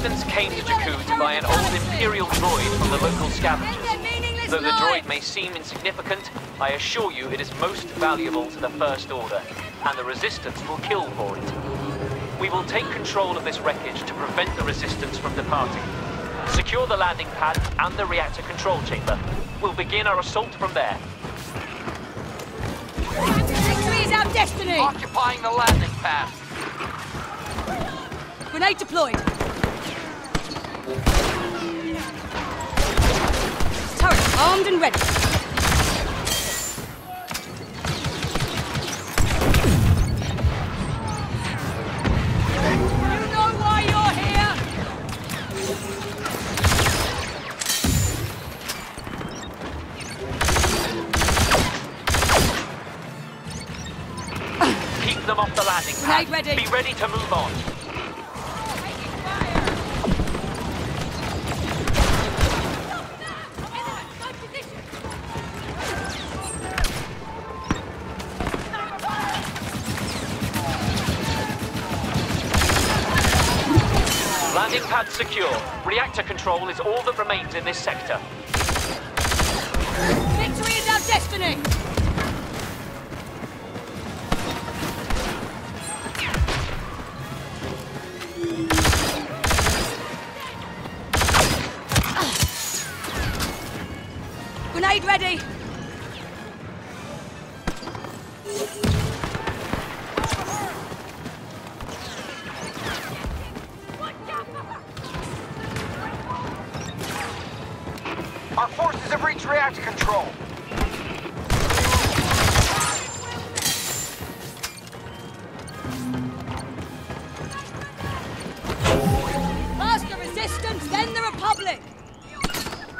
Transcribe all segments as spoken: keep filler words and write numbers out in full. Resistance came to Jakku to buy an old Imperial droid from the local scavengers. Though the droid may seem insignificant, I assure you it is most valuable to the First Order, and the Resistance will kill for it. We will take control of this wreckage to prevent the Resistance from departing. Secure the landing pad and the reactor control chamber. We'll begin our assault from there. Victory is our destiny! Occupying the landing pad. Grenade deployed. Turret armed and ready. You know why you're here. Keep them off the landing pad. Grenade ready. Be ready to move on. Landing pad secure. Reactor control is all that remains in this sector. Victory is our destiny! Uh. Grenade ready! Our forces have reached reactor control. First the Resistance, then the Republic.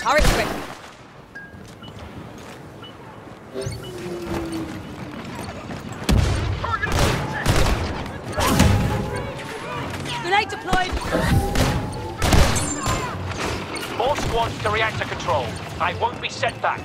Turret ready. Grenade deployed. More squads to reactor control. I won't be set back.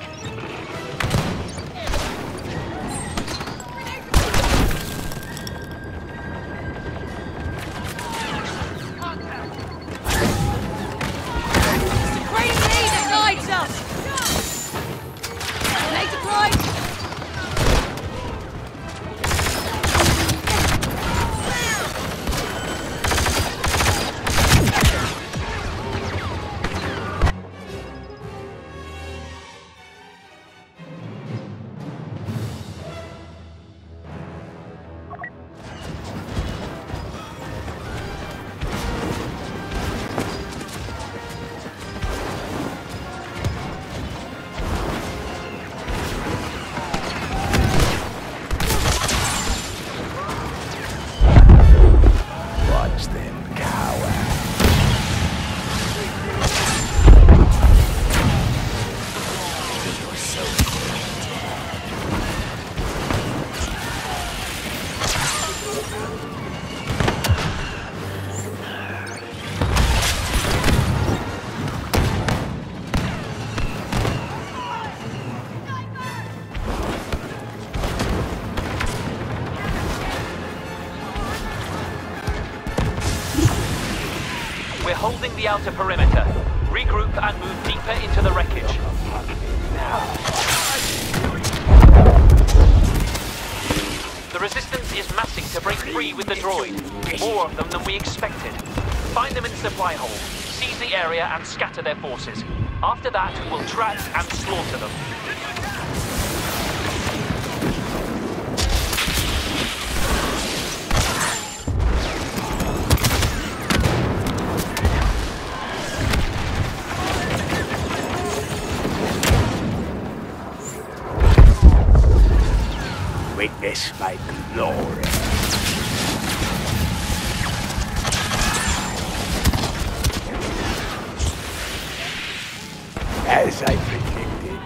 Holding the outer perimeter. Regroup and move deeper into the wreckage. The Resistance is massing to break free with the droid. More of them than we expected. Find them in the supply hold, seize the area and scatter their forces. After that, we'll track and slaughter them. Witness my glory. As I predicted.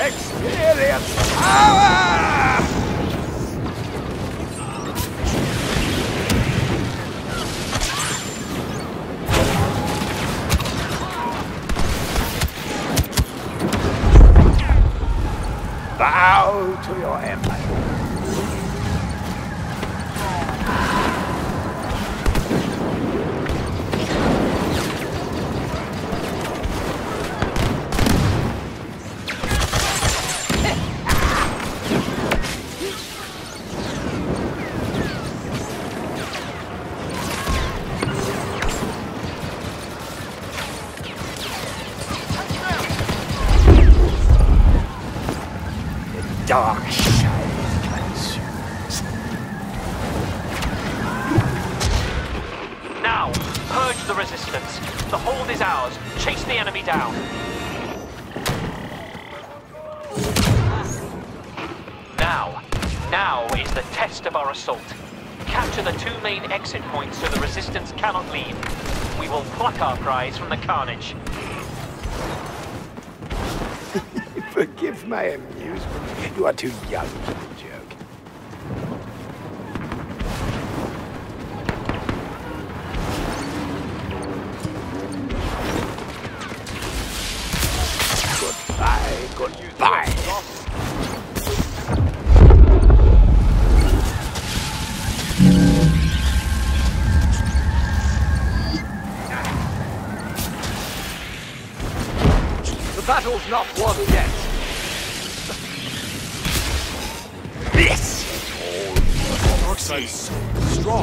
Experience power! To your Engage the resistance. The hold is ours. Chase the enemy down. Now, now is the test of our assault. Capture the two main exit points so the resistance cannot leave. We will pluck our prize from the carnage. Forgive my amusement. You are too young for the joke. Goodbye, goodbye. The battle's not won yet. This is all Roxas strong.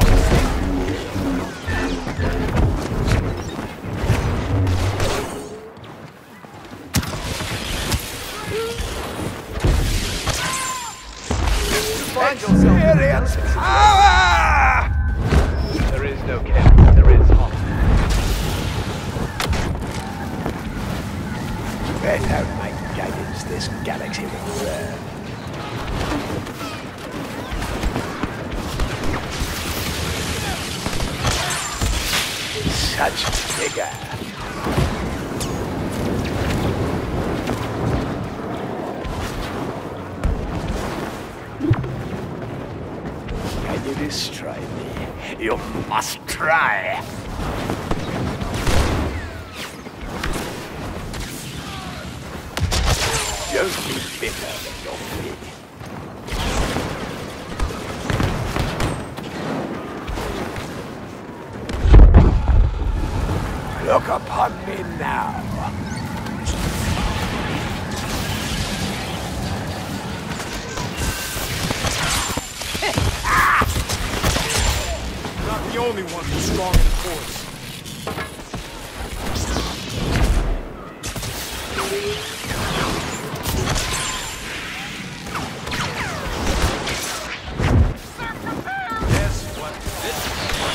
Experience power! There is no cap, there is hot. Without my guidance, this galaxy will burn. Such vigor. Can you destroy me? You must try. Don't be bitter at your feet. Look upon me now. You're not the only one who's strong in force. Guess what this is?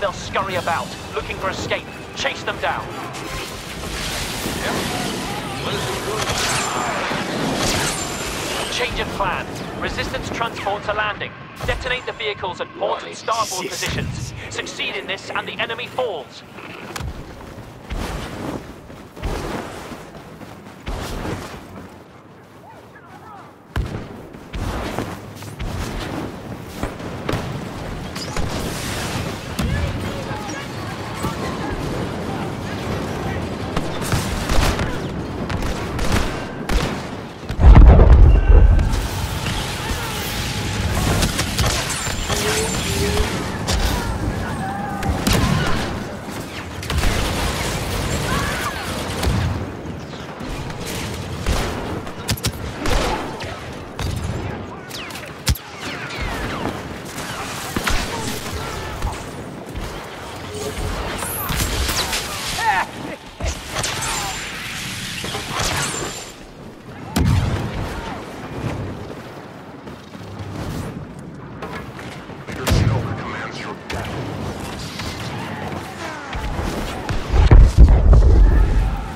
They'll scurry about, looking for escape. Chase them down. Change of plan. Resistance transports are landing. Detonate the vehicles at port and starboard positions. Succeed in this and the enemy falls.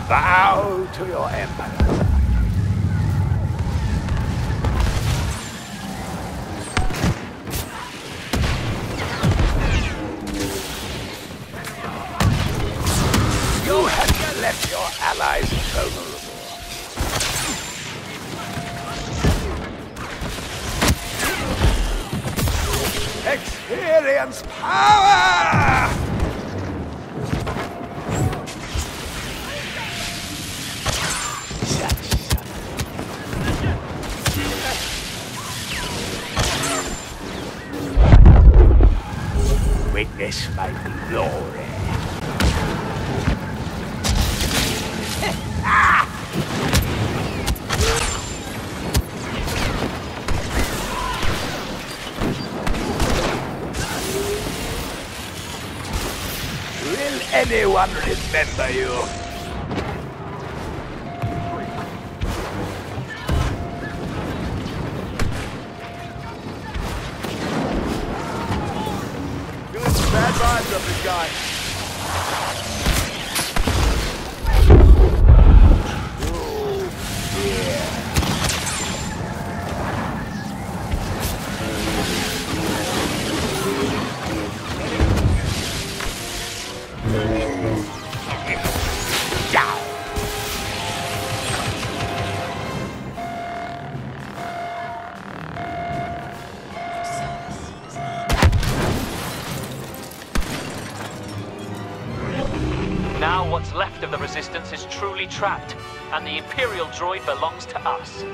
Bow to your emperor. You have left your allies vulnerable. Experience power! Witness my glory. Will anyone remember you? Bad vibes up this guy. Oh dear. What's left of the Resistance is truly trapped, and the Imperial droid belongs to us.